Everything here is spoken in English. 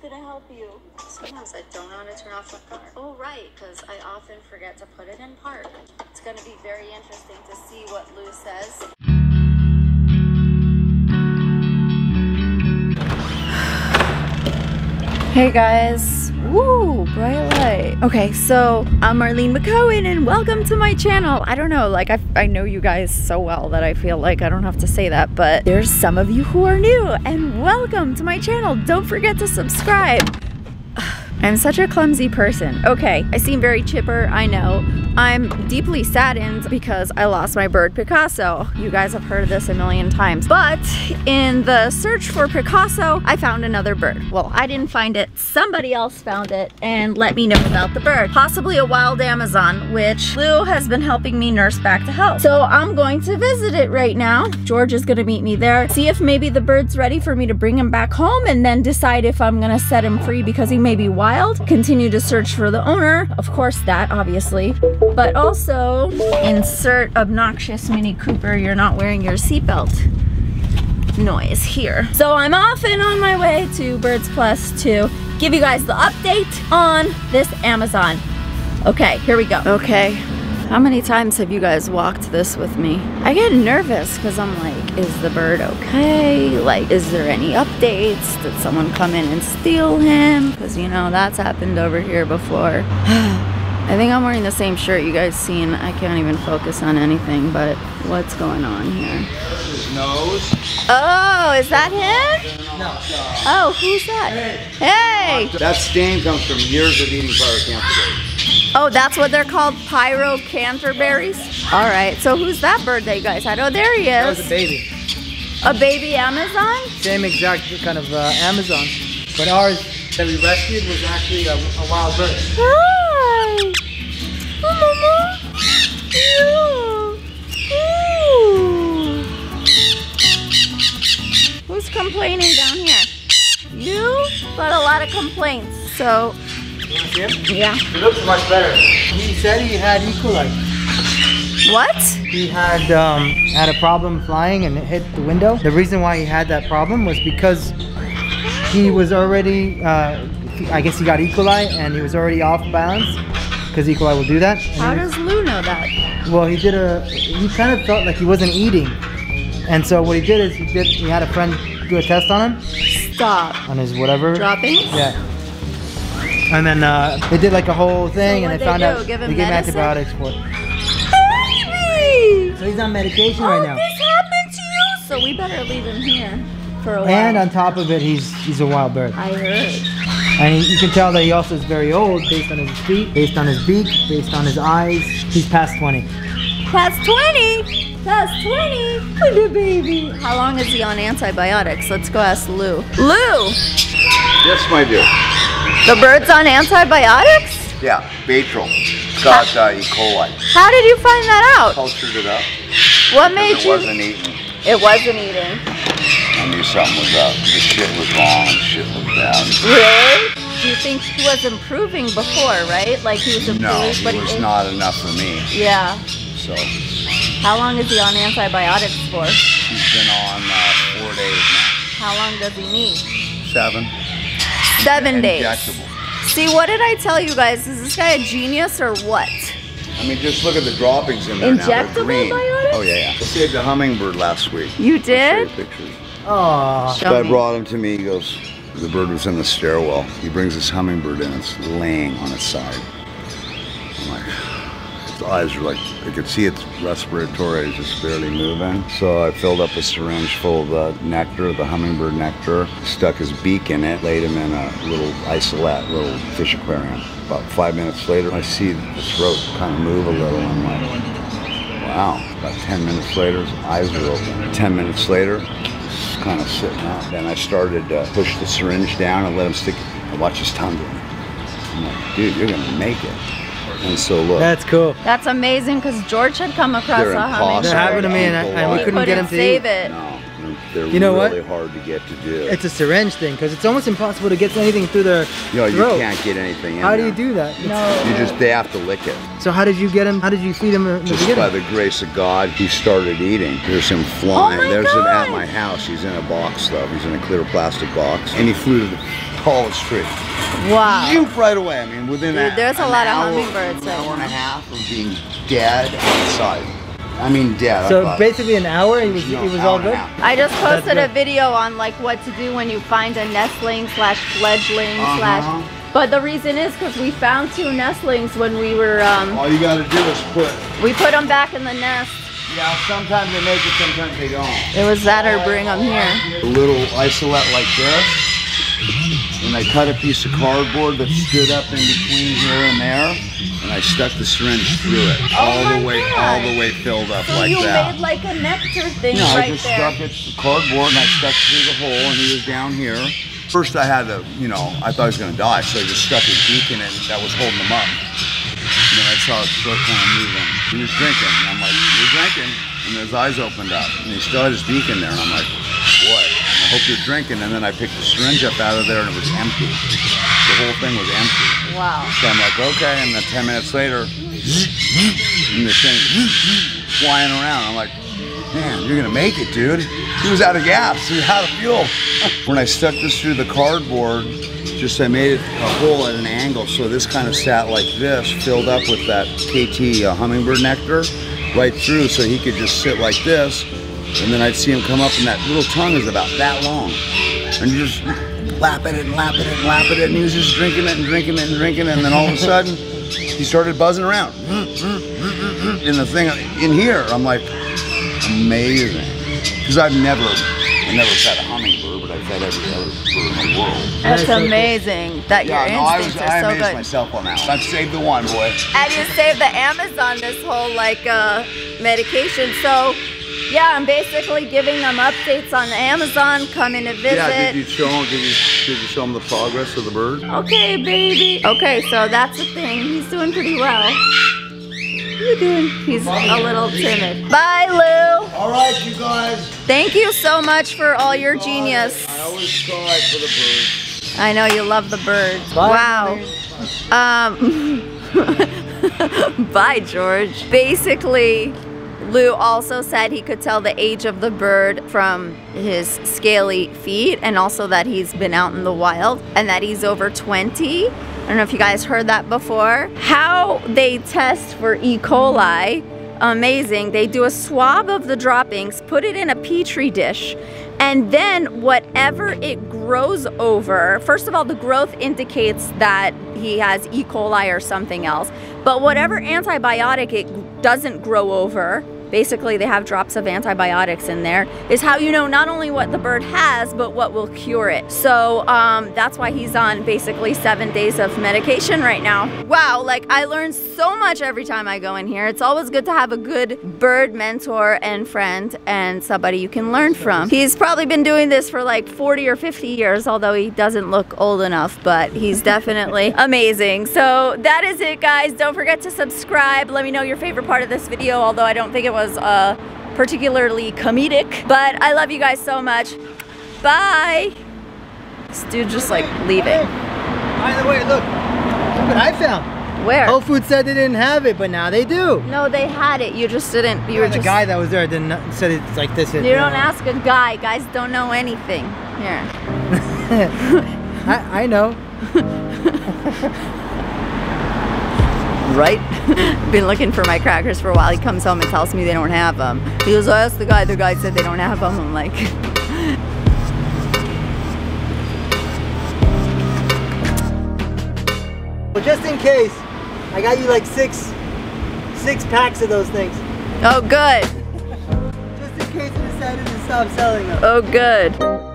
going to help you. Sometimes I don't know how to turn off my car. Oh, right, because I often forget to put it in park. It's going to be very interesting to see what Lou says. Hey guys, woo, bright light. Okay, so I'm Marlene McCohen and welcome to my channel. I don't know, like I know you guys so well that I feel like I don't have to say that, but there's some of you who are new and welcome to my channel. Don't forget to subscribe. I'm such a clumsy person. Okay, I seem very chipper, I know. I'm deeply saddened because I lost my bird Picasso. You guys have heard this a million times. But in the search for Picasso, I found another bird. Well, I didn't find it, somebody else found it and let me know about the bird. Possibly a wild Amazon, which Lou has been helping me nurse back to health. So I'm going to visit it right now. George is gonna meet me there, see if maybe the bird's ready for me to bring him back home and then decide if I'm gonna set him free because he may be wild. Continue to search for the owner, of course that obviously, but also insert obnoxious Mini Cooper, you're not wearing your seatbelt noise here. So I'm off and on my way to Birds Plus to give you guys the update on this Amazon. Okay, here we go. Okay, how many times have you guys walked this with me? I get nervous because I'm like, is the bird okay? Like, is there any updates? Did someone come in and steal him? Because, you know, that's happened over here before. I think I'm wearing the same shirt you guys seen. I can't even focus on anything, but what's going on here? There's his nose. Oh, is that him? No. Oh, who's that? Hey! Hey. That stain comes from years of eating pyrocanterberries. Oh, that's what they're called, pyrocanterberries? All right, so who's that bird that you guys had? Oh, there he is. That was a baby. A baby Amazon? Same exact kind of Amazon. But ours that we rescued was actually a wild bird. Hi. Oh, Mama. Ew. Ew. Who's complaining down here? You? Got a lot of complaints, so. Yeah. He looks much better. He said he had E. coli. What? He had had a problem flying and it hit the window. The reason why he had that problem was because he was already, I guess he got E. coli and he was already off balance because E. coli will do that. And how does Lou know that? Well, he did he kind of felt like he wasn't eating. And so what he did is he had a friend do a test on him. Stop. On his whatever. Dropping? Yeah. And then they did like a whole thing, so and they found out they gave him antibiotics for it. Baby! So he's on medication right now. This happened to you, so we better leave him here for a while. And on top of it, he's a wild bird. I heard. And you can tell that he also is very old, based on his feet, based on his beak, based on his eyes. He's past 20. Past 20? Past 20? What a baby! How long is he on antibiotics? Let's go ask Lou. Lou! Yes, my dear. The bird's on antibiotics? Yeah, Baytril. It's got E. coli. How did you find that out? Cultured it up. What made you? It wasn't eating. It wasn't eating. I knew something was up. The shit was wrong. The shit was bad. Really? Do you think he was improving before, right? Like he was improving, but he was not enough for me. Yeah. So. How long is he on antibiotics for? He's been on 4 days now. How long does he need? 7. 7 days. See, what did I tell you guys? Is this guy a genius or what? I mean, just look at the droppings in there. Injectable biotics? Oh, yeah. I saved a hummingbird last week. You did? Oh. So I brought him to me. He goes, the bird was in the stairwell. He brings this hummingbird in. It's laying on its side. I'm like, his eyes were like, I could see its respiratory just barely moving. So I filled up a syringe full of the nectar, the hummingbird nectar, stuck his beak in it, laid him in a little isolate, little fish aquarium. About 5 minutes later, I see the throat kind of move a little. I'm like, wow. About 10 minutes later, his eyes were open. 10 minutes later, he's kind of sitting up. Then I started to push the syringe down and let him stick it. I watch his tongue go. I'm like, dude, you're gonna make it. And so look. That's cool. That's amazing because George had come across a hummingbird. They're happened to me and we couldn't get him to save it. No, They're really hard to get to do. It's a syringe thing because it's almost impossible to get anything through their throat. You can't get anything in. How do you do that? No. You just, they have to lick it. So how did you get him? How did you feed him? Just by the grace of God, he started eating. There's him flying. There's him at my house. He's in a box though. He's in a clear plastic box, and he flew to the tallest tree. Wow. Shoop right away. I mean, within that. There's a lot of hummingbirds. An hour and a half of being dead outside. I mean, dead. So basically an hour, it was all good? I just posted a video on like what to do when you find a nestling slash fledgling slash... But the reason is because we found two nestlings when we were... all you gotta do is put... We put them back in the nest. Yeah, sometimes they make it, sometimes they don't. It was that or bring them here. A little isolate like this. And I cut a piece of cardboard that stood up in between here and there, and I stuck the syringe through it, all the way filled up like that. So you made like a nectar thing right there. No, I just stuck it to cardboard, and I stuck through the hole, and he was down here. First I had to, you know, I thought he was going to die, so I just stuck a beak in it that was holding him up. And then I saw his throat kind of moving. He was drinking, and I'm like, you're drinking? And his eyes opened up, and he still had his beak in there, and I'm like, what? Hope you're drinking, and then I picked the syringe up out of there and it was empty. The whole thing was empty. Wow. So I'm like, okay, and then 10 minutes later, and this thing flying around. I'm like, man, you're gonna make it, dude. He was out of gas, he was out of fuel. When I stuck this through the cardboard, I made it a hole at an angle, so this kind of sat like this, filled up with that KT hummingbird nectar right through, so he could just sit like this. And then I'd see him come up, and that little tongue is about that long. And you just lap at it and lap at it and lap at it, and he was just drinking it and drinking it and drinking it, and then all of a sudden, he started buzzing around. And the thing in here, I'm like, amazing. Because I never fed a hummingbird, but I've fed every other bird in the world. That's amazing that your instincts are so good. I amazed myself on that one. I've saved the one, boy. And you saved the Amazon this whole, like, medication, so... Yeah, I'm basically giving them updates on Amazon, coming to visit. Yeah, did you show them the progress of the bird? Okay, baby. Okay, so that's the thing. He's doing pretty well. He's a little timid. Bye, Lou. All right, you guys. Thank you so much for all your genius. I always cry for the birds. I know you love the birds. Bye. Wow. Bye, George. Basically... Lou also said he could tell the age of the bird from his scaly feet, and also that he's been out in the wild and that he's over 20. I don't know if you guys heard that before. How they test for E. coli, amazing. They do a swab of the droppings, put it in a petri dish, and then whatever it grows over, first of all, the growth indicates that he has E. coli or something else, but whatever antibiotic it doesn't grow over, basically they have drops of antibiotics in there, is how you know not only what the bird has, but what will cure it. So that's why he's on basically 7 days of medication right now. Wow, like I learn so much every time I go in here. It's always good to have a good bird mentor and friend and somebody you can learn from. He's probably been doing this for like 40 or 50 years, although he doesn't look old enough, but he's definitely amazing. So that is it, guys. Don't forget to subscribe. Let me know your favorite part of this video, although I don't think it was particularly comedic, but I love you guys so much. Bye. This dude just like leaving. By the way, look what I found. Where? Whole Foods said they didn't have it, but now they do. No, they had it. You just didn't. You were just... The guy that was there didn't said it's like this. You don't ask a guy. Guys don't know anything. Here. I know. Right? Been looking for my crackers for a while. He comes home and tells me they don't have them. He goes, I asked the guy said they don't have them. I'm like... Well, just in case, I got you like six packs of those things. Oh, good. Just in case I decided to stop selling them. Oh, good.